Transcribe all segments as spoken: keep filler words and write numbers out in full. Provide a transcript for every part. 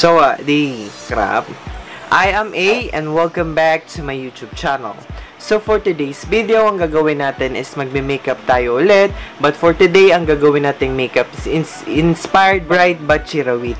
So, uh, the crap. I am A and welcome back to my YouTube channel. So, for today's video, ang gagawin natin is magme-makeup tayo ulit. But for today, ang gagawin nating makeup is ins inspired Bright Vachirawit,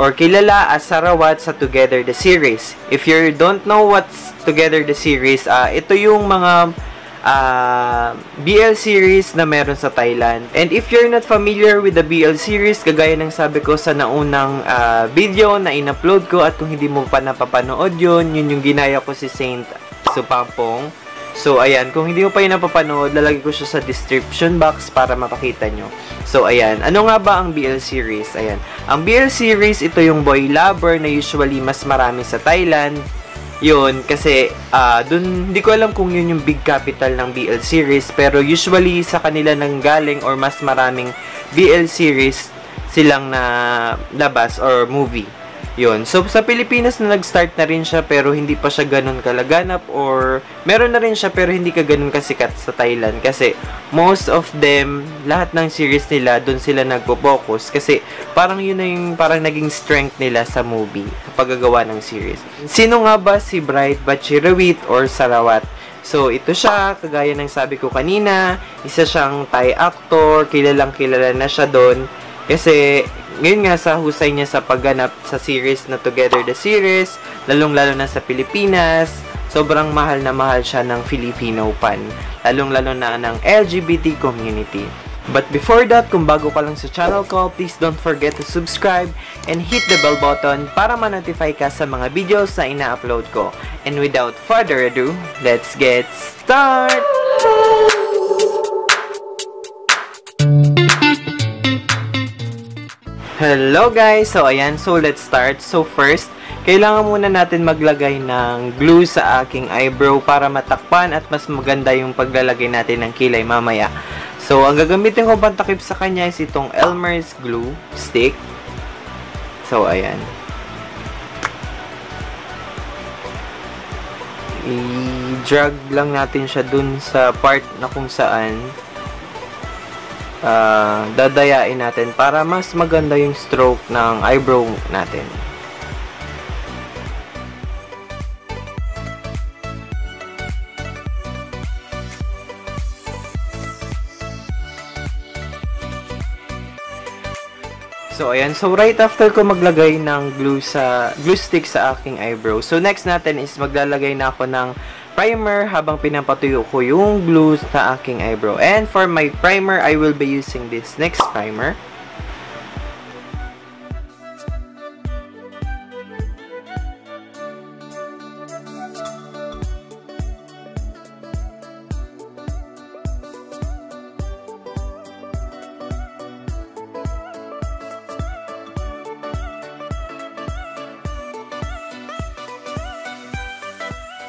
or kilala as Sarawat sa two gether the Series. If you don't know what's two gether the Series, uh, ito yung mga Uh, B L series na meron sa Thailand. And if you're not familiar with the B L series, kagaya ng sabi ko sa naunang uh, video na in-upload ko, at kung hindi mo pa napapanood yun, yun yung ginaya ko si Saint Supampong. So, ayan, kung hindi mo pa yun napapanood, lalagay ko siya sa description box para mapakita nyo. So, ayan, ano nga ba ang B L series? Ayan, ang B L series, ito yung boy lover na usually mas marami sa Thailand. Yun, kasi uh, dun, hindi ko alam kung yun yung big capital ng B L series, pero usually sa kanila nanggaling or mas maraming B L series silang na labas or movie. Yun, so sa Pilipinas na nag-start na rin siya, pero hindi pa siya ganun kalaganap, or meron na rin siya pero hindi ka ganun kasikat sa Thailand, kasi most of them, lahat ng series nila dun sila nagpo-focus, kasi parang yun na yung parang naging strength nila sa movie, sa paggagawa ng series. Sino nga ba si Bright Vachirawit or Sarawat? So, ito siya, kagaya ng sabi ko kanina, isa siyang Thai actor, kilalang kilala na siya doon, kasi ngayon nga sa husay niya sa pagganap sa series na two gether the Series, lalong-lalo na sa Pilipinas, sobrang mahal na mahal siya ng Filipino fan, lalong-lalo na ng L G B T community. But before that, kung bago ka lang sa channel ko, please don't forget to subscribe and hit the bell button para ma-notify ka sa mga videos na ina-upload ko. And without further ado, let's get started! Hello guys! So ayan, so let's start. So first, kailangan muna natin maglagay ng glue sa aking eyebrow para matakpan at mas maganda yung paglalagay natin ng kilay mamaya. So, ang gagamitin ko pantakip sa kanya is itong Elmer's glue stick. So, ayan. I-drag lang natin siya dun sa part na kung saan uh, dadayain natin para mas maganda yung stroke ng eyebrow natin. So, ayan. So, right after ko maglagay ng glue sa glue stick sa aking eyebrow. So, next natin is maglalagay na ako ng primer habang pinapatuyo ko yung glue sa aking eyebrow. And for my primer, I will be using this next primer.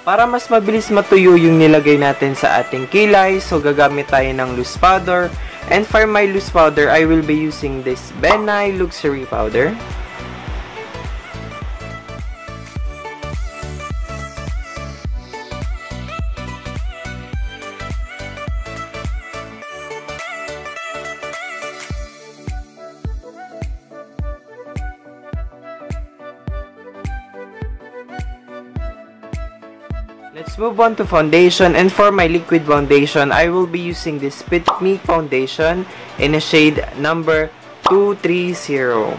Para mas mabilis matuyo yung nilagay natin sa ating kilay, so gagamit tayo ng loose powder. And for my loose powder, I will be using this Ben Nye Luxury Powder. Let's move on to foundation, and for my liquid foundation, I will be using this Fit Me foundation in a shade number two three zero.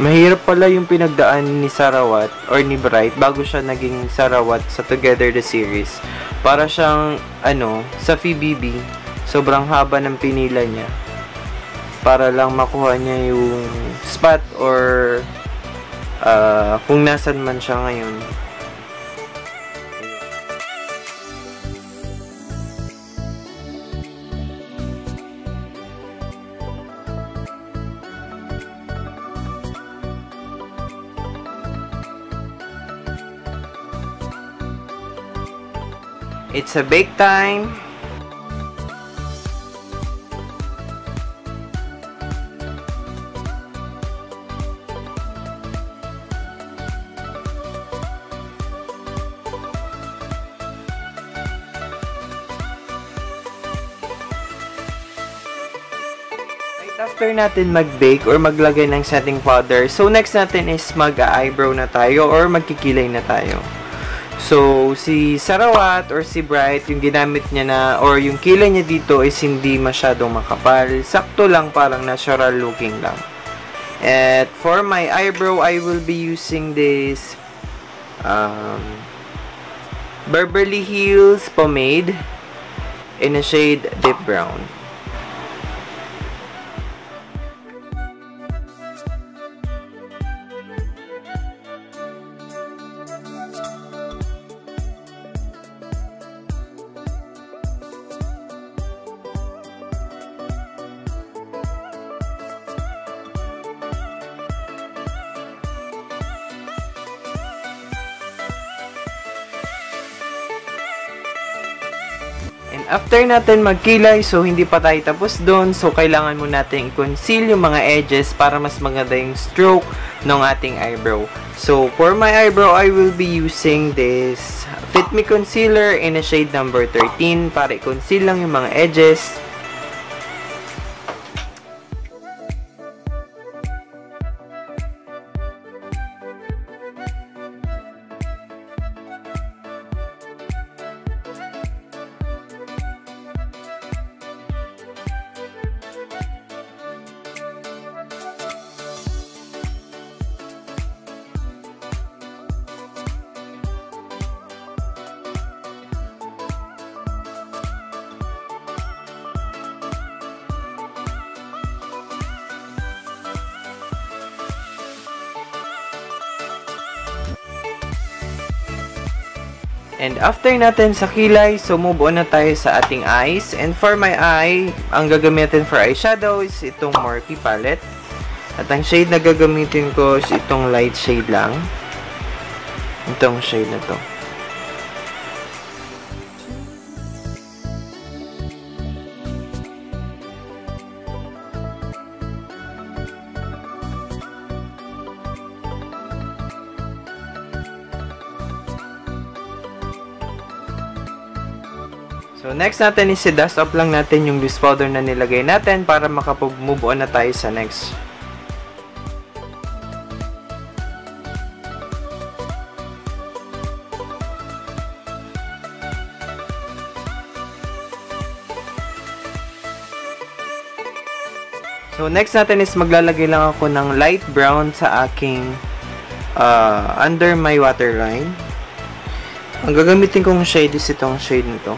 Mahirap pala yung pinagdaan ni Sarawat or ni Bright bago siya naging Sarawat sa two gether the Series. Para siyang, ano, sa F B B, sobrang haba ng pinila niya. Para lang makuha niya yung spot or uh, kung nasan man siya ngayon. It's a big time. After natin mag-bake or maglagay ng setting powder, so next natin is mag-eyebrow na tayo or magkikilay na tayo. So, si Sarawat or si Bright, yung ginamit niya na or yung kilay niya dito is hindi masyadong makapal. Sakto lang, parang natural looking lang. And for my eyebrow, I will be using this um, Berberly Hills pomade in a shade deep brown. After natin magkilay, so hindi pa tayo tapos doon, so kailangan mo natin i-conceal yung mga edges para mas maganda yung stroke ng ating eyebrow. So for my eyebrow, I will be using this Fit Me concealer in a shade number thirteen para i-conceal lang yung mga edges. And after natin sa kilay, so move on na tayo sa ating eyes. And for my eye, ang gagamitin for eyeshadow is itong Morphe palette. At ang shade na gagamitin ko is itong light shade lang. Itong shade na to. So, next natin is i-dust off lang natin yung loose powder na nilagay natin para makapag-move on na tayo sa next. So, next natin is maglalagay lang ako ng light brown sa aking uh, under my waterline. Ang gagamitin kong shade is itong shade nito.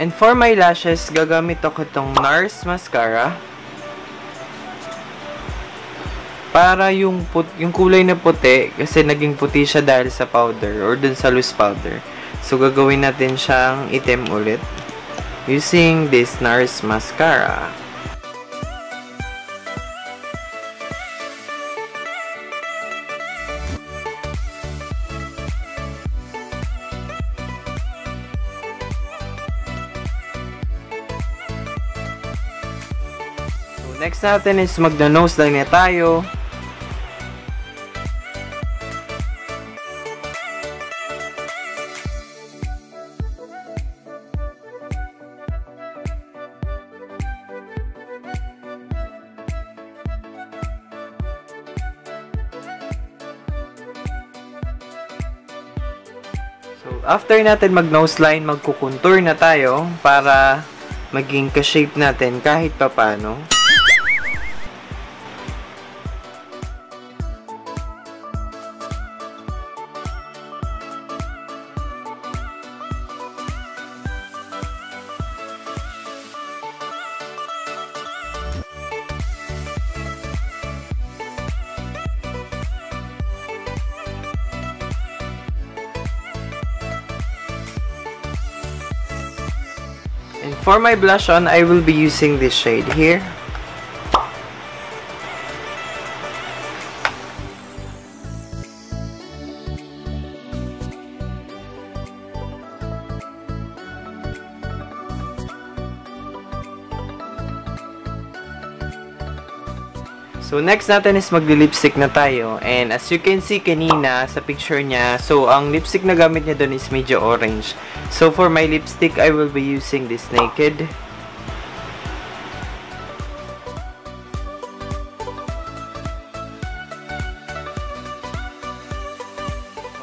And for my lashes, gagamit ako itong NARS mascara. Para yung, put yung kulay na puti, kasi naging puti siya dahil sa powder or dun sa loose powder. So, gagawin natin siyang itim ulit using this NARS mascara. Next natin is magna-nose line na tayo. So, after natin mag-nose line, magkukontour na tayo para maging ka-shape natin kahit papano. For my blush on, I will be using this shade here. So next natin is magli-lipstick na tayo. And as you can see kanina sa picture niya, so ang lipstick na gamit niya doon is medyo orange. So for my lipstick, I will be using this Naked.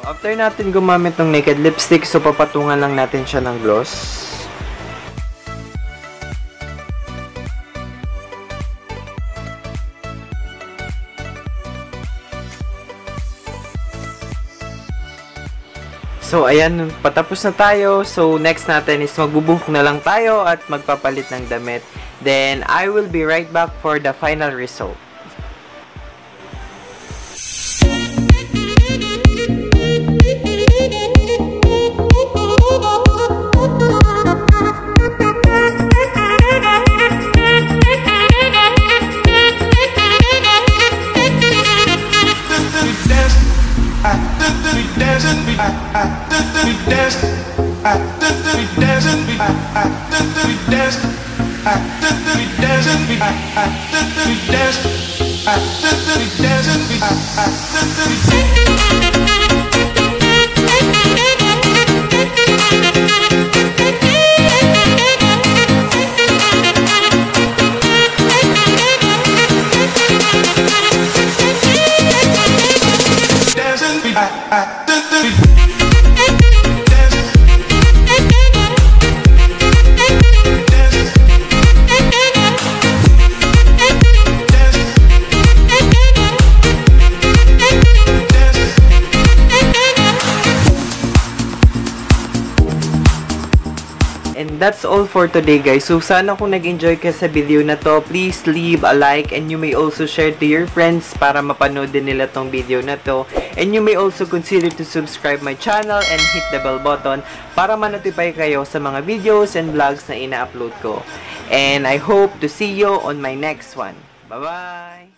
After natin gumamit ng Naked lipstick, so papatungan lang natin siya ng gloss. So, ayan, patapos na tayo. So, next natin is magbubuhok na lang tayo at magpapalit ng damit. Then, I will be right back for the final result. And that's all for today, guys. So sana kung nag-enjoy ka sa video na to, please leave a like, and you may also share to your friends para mapanood din nila tong video na to. And you may also consider to subscribe my channel and hit the bell button para ma-notify kayo sa mga videos and vlogs na ina-upload ko. And I hope to see you on my next one. Bye-bye!